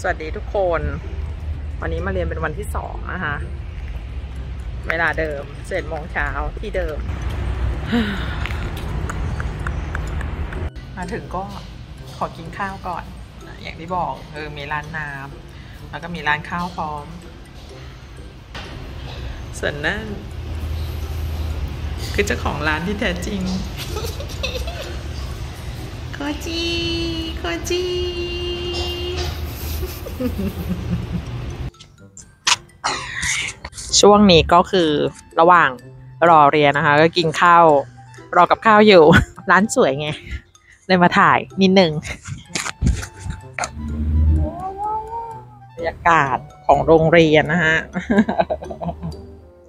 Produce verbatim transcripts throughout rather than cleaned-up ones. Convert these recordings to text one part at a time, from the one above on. สวัสดีทุกคนวันนี้มาเรียนเป็นวันที่สองนะคะเวลาเดิมเจ็ดโมงเช้าที่เดิมมาถึงก็ขอกินข้าวก่อนอย่างที่บอกเออมีร้านน้ำแล้วก็มีร้านข้าวพร้อมส่วนนั่นคือเจ้าของร้านที่แท้จริงโคจิโคจิช่วงนี้ก็คือระหว่างรอเรียนนะคะก็กินข้าวรอกับข้าวอยู่ร้านสวยไงเลยมาถ่ายนิดนึงบรรยากาศของโรงเรียนนะฮะ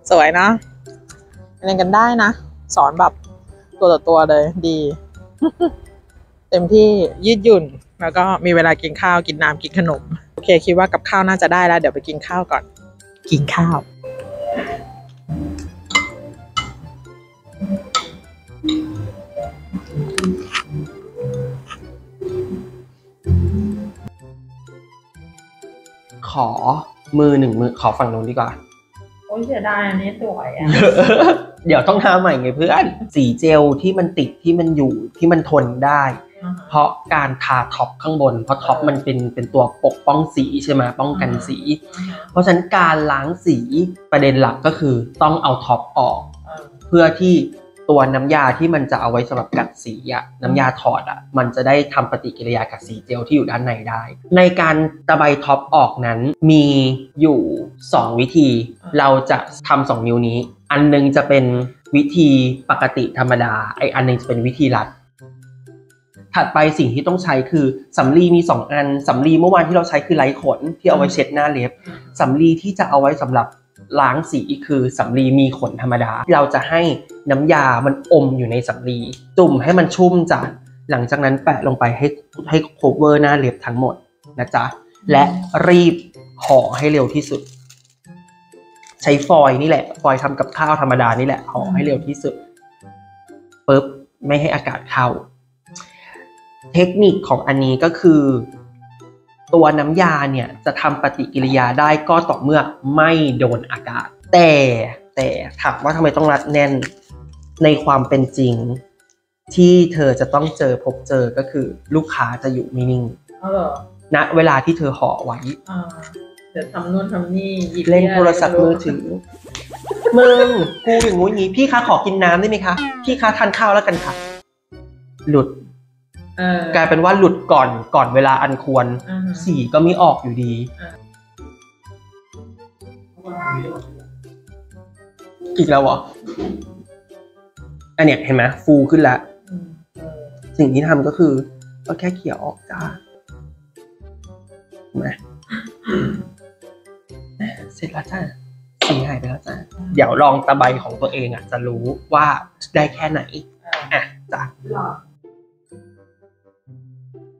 สวยเนาะเรียนกันได้นะสอนแบบตัวต่อตัวเลยดีเต็มที่ยืดหยุ่นแล้วก็มีเวลากินข้าวกินน้ำกินขนมโอเคคิดว่ากับข้าวน่าจะได้แล้วเดี๋ยวไปกินข้าวก่อนกินข้าวขอมือหนึ่งมือขอฝั่งนู้นดีกว่าโอ้ยเสียดายอันนี้สวยอ่ะ เดี๋ยวต้องทำใหม่ไงเพื่อนสีเจลที่มันติดที่มันอยู่ที่มันทนได้เพราะการทาท็อปข้างบนเพราะท็อปมันเป็นเป็นตัวปกป้องสีใช่ไหมป้องกันสีเพราะฉะนั้นการล้างสีประเด็นหลักก็คือต้องเอาท็อปออกเพื่อที่ตัวน้ำยาที่มันจะเอาไว้สำหรับกัดสีอะน้ำยาถอดอะมันจะได้ทำปฏิกิริยากับสีเจลที่อยู่ด้านในได้ในการตะไบท็อปออกนั้นมีอยู่สองวิธีเราจะทำสองนิ้วนี้อันนึงจะเป็นวิธีปกติธรรมดาไออันนึงจะเป็นวิธีรัดถัดไปสิ่งที่ต้องใช้คือสำลีมีสองอันสำลีเมื่อวานที่เราใช้คือไร้ขนที่เอาไว้เช็ดหน้าเล็บสำลีที่จะเอาไว้สำหรับล้างสีคือสำลีมีขนธรรมดาเราจะให้น้ำยามันอมอยู่ในสำลีจุ่มให้มันชุ่มจ้ะหลังจากนั้นแปะลงไปให้ให้โคเวอร์หน้าเล็บทั้งหมดนะจ๊ะและรีบห่อให้เร็วที่สุดใช้ฟอยล์นี่แหละฟอยล์ทำกับข้าวธรรมดานี่แหละห่อให้เร็วที่สุดปึ๊บไม่ให้อากาศเข้าเทคนิคของอันนี้ก็คือตัวน้ำยาเนี่ยจะทำปฏิกิริยาได้ก็ต่อเมื่อไม่โดนอากาศแต่แต่ถามว่าทำไมต้องรัดแน่นในความเป็นจริงที่เธอจะต้องเจอพบเจอก็คือลูกค้าจะอยู่ไม่นิ่งณเวลาที่เธอห่อไว้เดี๋ยวทำนู่นทำนี่เล่นโทรศัพท์มือถือมึงกูอย่างงู้นงี้พี่คะขอกินน้ำได้ไหมคะพี่คะทานข้าวแล้วกันค่ะหลุดกลายเป็นว่าหลุดก่อนก่อนเวลาอันควรสีก็ไม่ออกอยู่ดีอีกแล้วเหรออันเนี้ยเห็นไหมฟูขึ้นแล้วสิ่งที่ทำก็คือก็แค่เขี่ยออกจ้ามาเสร็จแล้วจ้าสีหายไปแล้วจ้าเดี๋ยวลองตะไบของตัวเองอ่ะจะรู้ว่าได้แค่ไหนอ่ะจ้า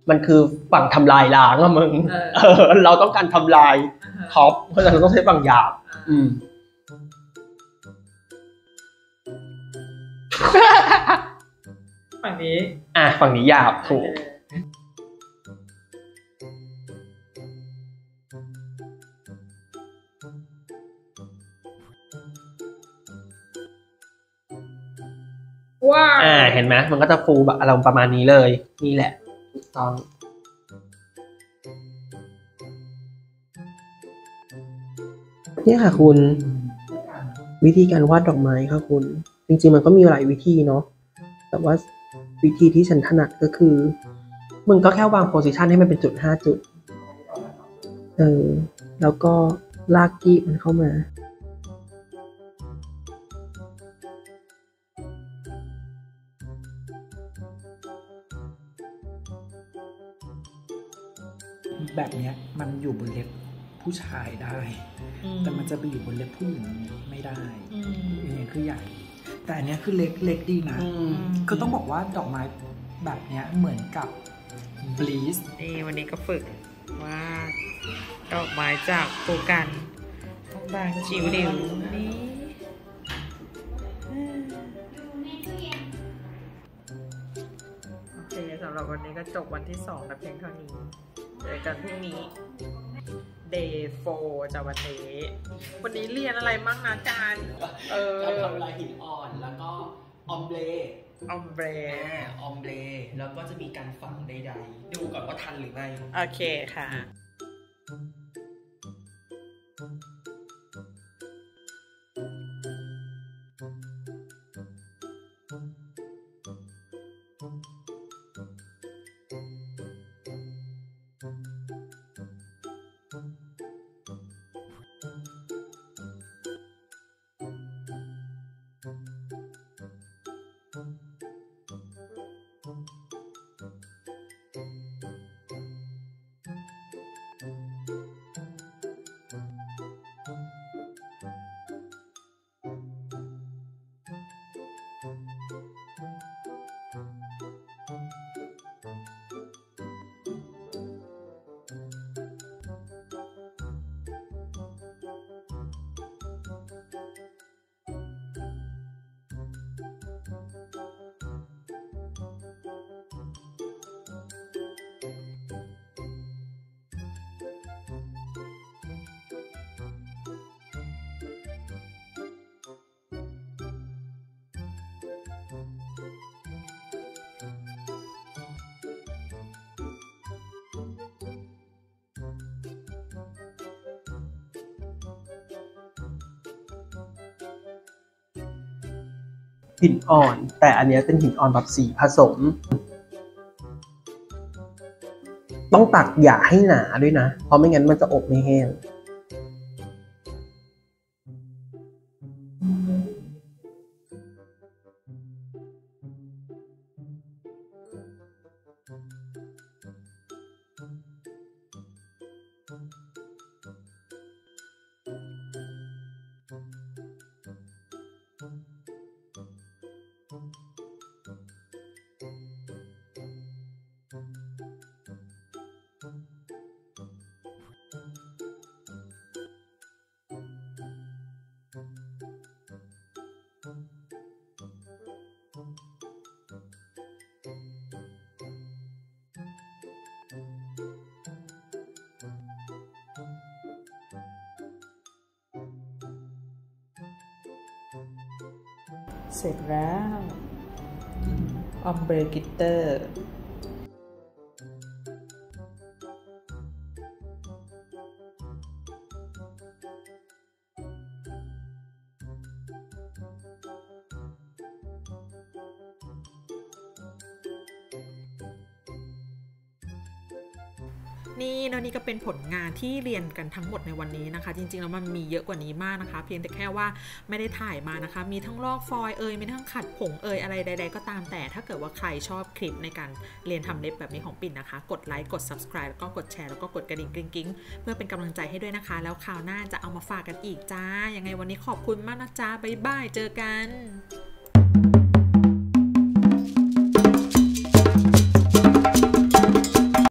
มันคือฝั่งทำลายล้างอะมึงเราต้องการทำลายท็อปเพราะฉะนั้นเราต้องใช้ฝั่งหยาบอืมฝั่งนี้อ่ะฝั่งนี้หยาบถูกว้าวอ่าเห็นไหมมันก็จะฟูแบบอารมณ์ประมาณนี้เลยนี่แหละตอนนี่ค่ะคุณวิธีการวาดดอกไม้ค่ะคุณจริงๆมันก็มีหลายวิธีเนาะแต่ว่าวิธีที่ฉันถนัดก็คือมึงก็แค่วางโพสิชันให้มันเป็นจุดห้าจุดเออแล้วก็ลากกี้มันเข้ามาแบบเนี้ยมันอยู่บนเล็บผู้ชายได้แต่มันจะไปอยู่บนเล็บผู้หญิงไม่ได้อย่างเงี้ยคือใหญ่แต่อันเนี้ยคือเล็กเล็กดีนะคือต้องบอกว่าดอกไม้แบบเนี้ยเหมือนกับบลีชนี่วันนี้ก็ฝึกว่าดอกไม้จากโฟกัสบางจิ๋วดิวนี่โอเคสำหรับวันนี้ก็จบวันที่สองแต่เพียงเท่านี้ เจอกันพรุ่งนี้ day four จะวันนี้วันนี้เรียนอะไรมั่งนะการเออเราทำลายหินอ่อนแล้วก็ออมเบลออมเบลออมเบลแล้วก็จะมีการฝังใดๆดูก่อนว่าทันหรือไม่โอเคค่ะหินอ่อนแต่อันนี้เป็นหินอ่อนแบบสีผสมต้องตักอย่าให้หนาด้วยนะเพราะไม่งั้นมันจะอบไม่แห้งเสร็จแล้วออมเบรกิเตอร์นี่แล้วนี่ก็เป็นผลงานที่เรียนกันทั้งหมดในวันนี้นะคะจริงๆแล้วมันมีเยอะกว่านี้มากนะคะเพียงแต่แค่ว่าไม่ได้ถ่ายมานะคะมีทั้งลอกฟอยล์เอ่ยมีทั้งขัดผงเอ่ยอะไรใดๆก็ตามแต่ถ้าเกิดว่าใครชอบคลิปในการเรียนทำเล็บแบบนี้ของปิ่นนะคะกดไลค์กด ซับสไครบ์ แล้วก็กดแชร์แล้วก็กดกระดิ่งกริ๊งกริ๊งเพื่อเป็นกำลังใจให้ด้วยนะคะแล้วคราวหน้าจะเอามาฝากกันอีกจ้ายังไงวันนี้ขอบคุณมากนะจ้าบ๊ายบายเจอกัน